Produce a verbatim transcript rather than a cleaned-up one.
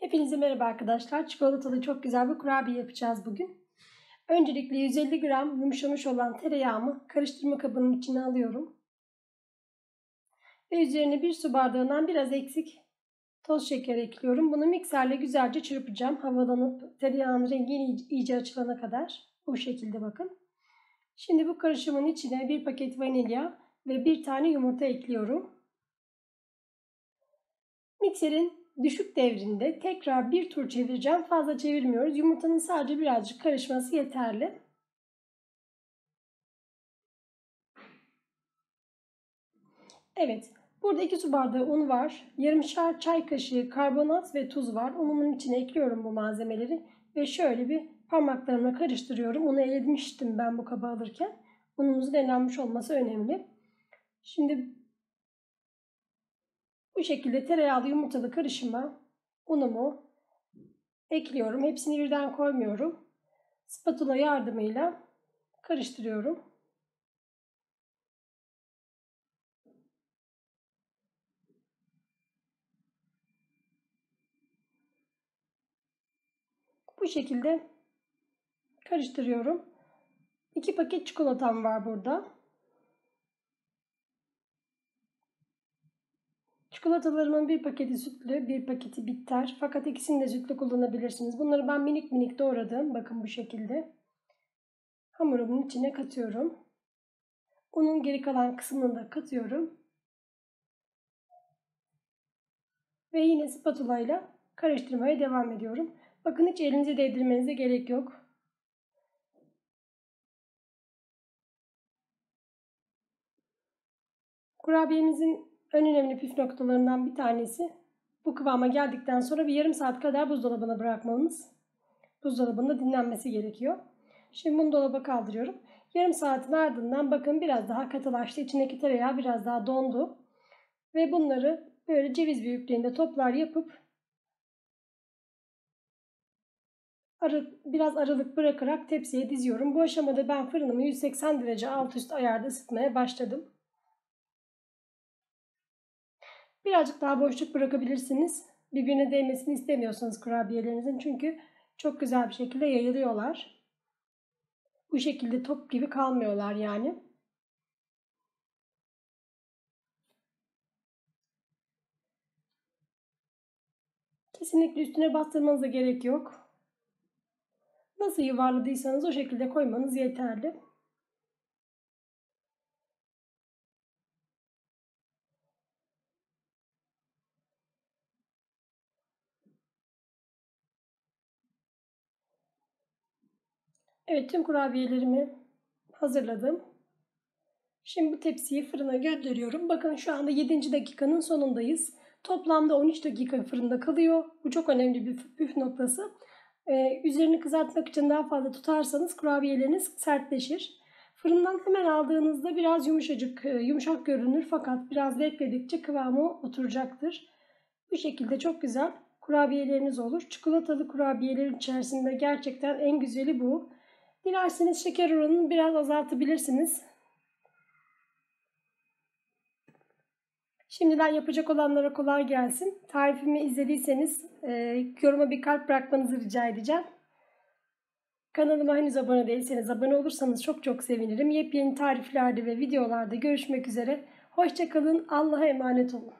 Hepinize merhaba arkadaşlar. Çikolatalı çok güzel bir kurabiye yapacağız bugün. Öncelikle yüz elli gram yumuşamış olan tereyağımı karıştırma kabının içine alıyorum. Ve üzerine bir su bardağından biraz eksik toz şekeri ekliyorum. Bunu mikserle güzelce çırpacağım. Havalanıp tereyağın rengi iyice açılana kadar. Bu şekilde bakın. Şimdi bu karışımın içine bir paket vanilya ve bir tane yumurta ekliyorum. Mikserin düşük devrinde tekrar bir tur çevireceğim. Fazla çevirmiyoruz. Yumurtanın sadece birazcık karışması yeterli. Evet. Burada iki su bardağı un var. Yarımşar çay kaşığı karbonat ve tuz var. Unumun içine ekliyorum bu malzemeleri. Ve şöyle bir parmaklarımla karıştırıyorum. Unu elemiştim ben bu kaba alırken. Unumuzun elenmiş olması önemli. Şimdi bu şekilde tereyağlı yumurtalı karışıma unumu ekliyorum. Hepsini birden koymuyorum. Spatula yardımıyla karıştırıyorum. Bu şekilde karıştırıyorum. iki paket çikolatam var burada. Çikolatalarımın bir paketi sütlü, bir paketi bitter. Fakat ikisini de sütlü kullanabilirsiniz. Bunları ben minik minik doğradım. Bakın bu şekilde. Hamurumun içine katıyorum. Unun geri kalan kısmını da katıyorum. Ve yine spatula ile karıştırmaya devam ediyorum. Bakın hiç elinize değdirmenize gerek yok. Kurabiyemizin en önemli püf noktalarından bir tanesi bu kıvama geldikten sonra bir yarım saat kadar buzdolabına bırakmamız. Buzdolabında dinlenmesi gerekiyor. Şimdi bunu dolaba kaldırıyorum. Yarım saatin ardından bakın biraz daha katılaştı. İçindeki tereyağı biraz daha dondu. Ve bunları böyle ceviz büyüklüğünde toplar yapıp biraz aralık bırakarak tepsiye diziyorum. Bu aşamada ben fırınımı yüz seksen derece alt üst ayarda ısıtmaya başladım. Birazcık daha boşluk bırakabilirsiniz. Birbirine değmesini istemiyorsanız kurabiyelerinizin. Çünkü çok güzel bir şekilde yayılıyorlar. Bu şekilde top gibi kalmıyorlar yani. Kesinlikle üstüne bastırmanıza gerek yok. Nasıl yuvarladıysanız o şekilde koymanız yeterli. Evet, tüm kurabiyelerimi hazırladım. Şimdi bu tepsiyi fırına gönderiyorum. Bakın şu anda yedinci dakikanın sonundayız. Toplamda on üç dakika fırında kalıyor. Bu çok önemli bir püf noktası. Ee, üzerini kızartmak için daha fazla tutarsanız kurabiyeleriniz sertleşir. Fırından hemen aldığınızda biraz yumuşacık, yumuşak görünür fakat biraz bekledikçe kıvamı oturacaktır. Bu şekilde çok güzel kurabiyeleriniz olur. Çikolatalı kurabiyelerin içerisinde gerçekten en güzeli bu. Dilerseniz şeker oranını biraz azaltabilirsiniz. Şimdiden yapacak olanlara kolay gelsin. Tarifimi izlediyseniz e, yoruma bir kalp bırakmanızı rica edeceğim. Kanalıma henüz abone değilseniz abone olursanız çok çok sevinirim. Yepyeni tariflerde ve videolarda görüşmek üzere. Hoşça kalın. Allah'a emanet olun.